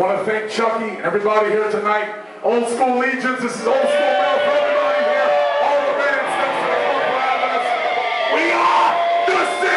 Want to thank Chucky and everybody here tonight. Old School Legions, this is Old School Metal for everybody here. All the bands, thanks for coming for having us. We are the Sin!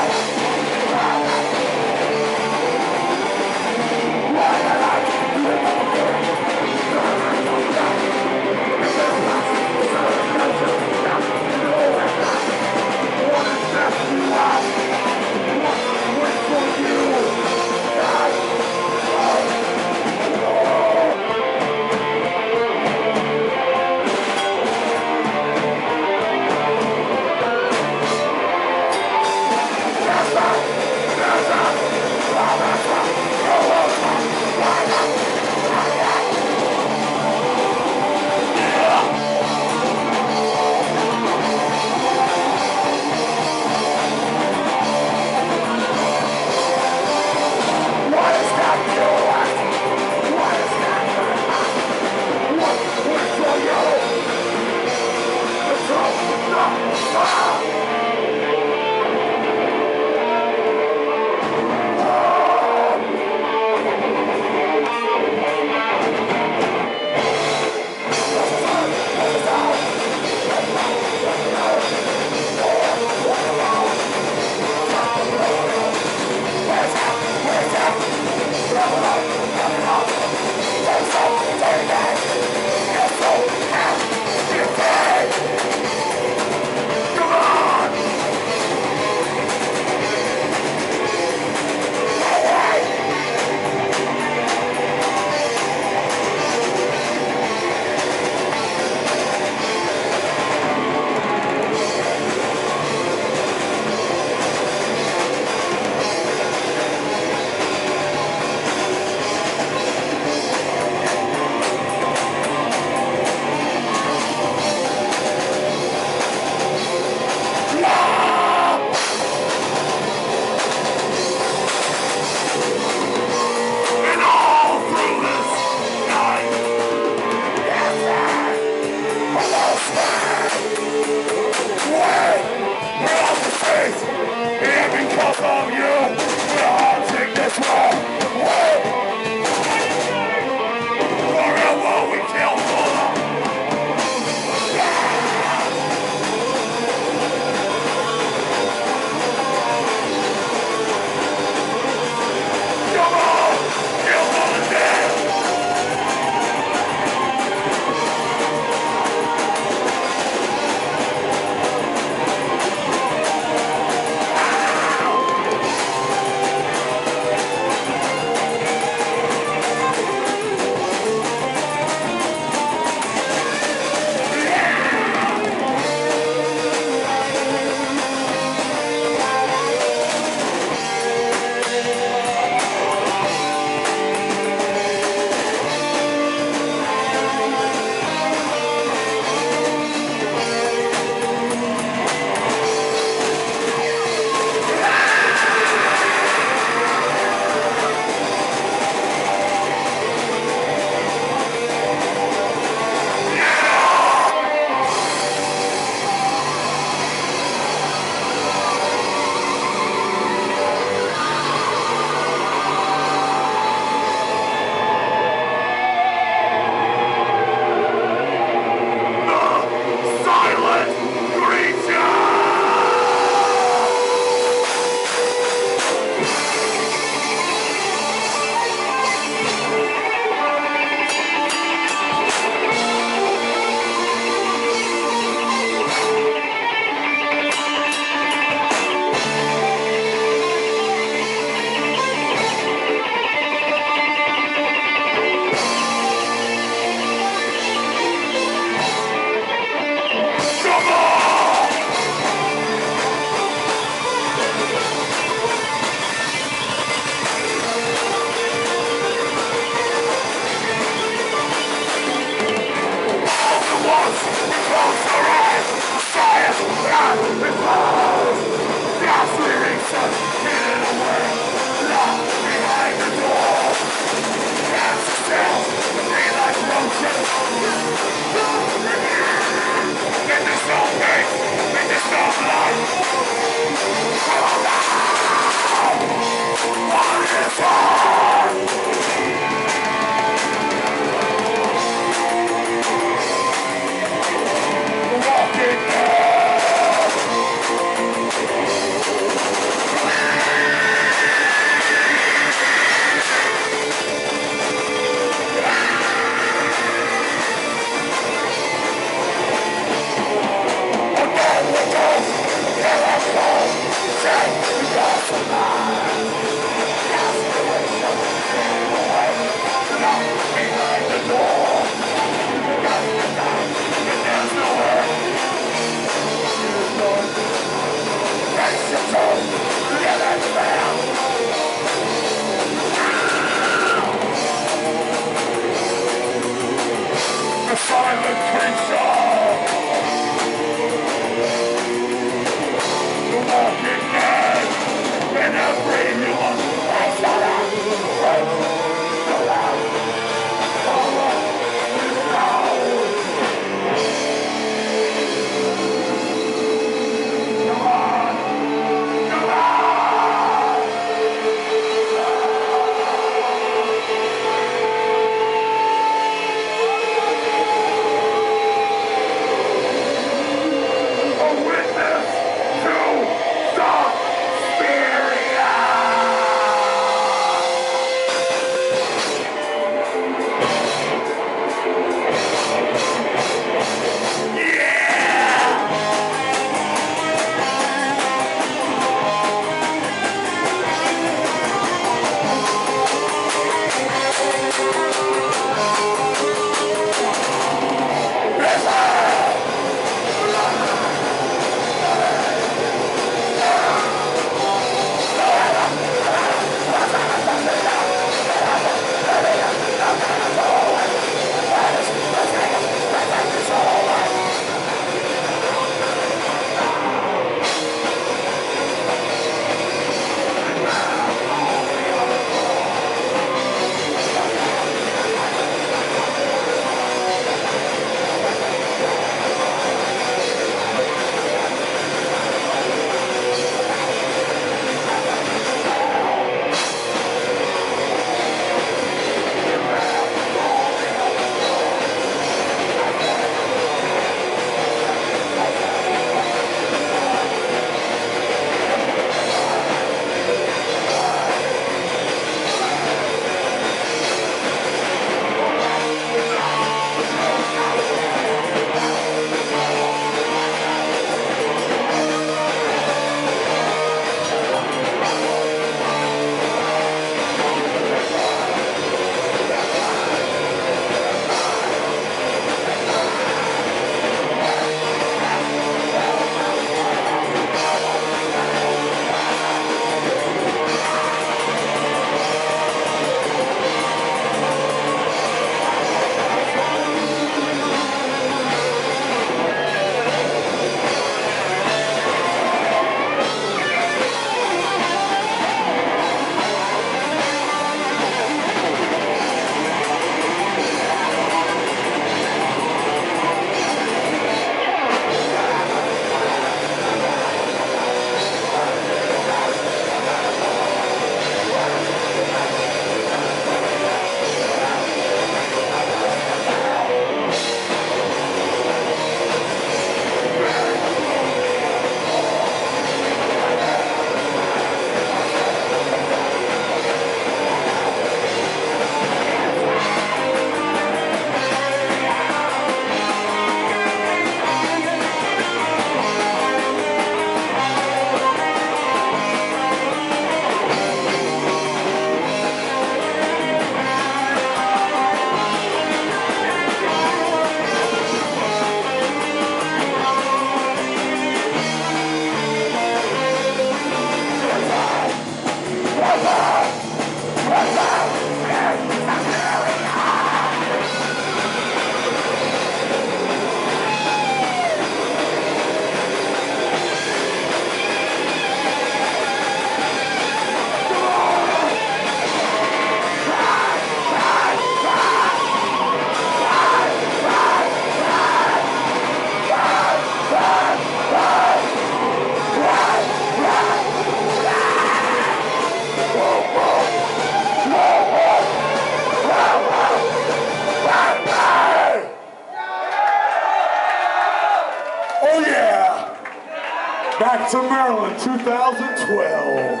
Back to Maryland, 2012.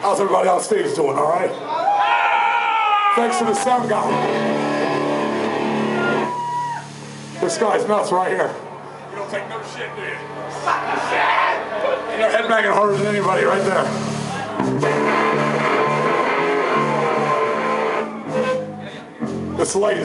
How's everybody on stage doing, all right? Thanks to the sound guy. This guy's nuts right here. You don't take no shit, do you? Suck the shit! And they're headbanging harder than anybody right there. This light is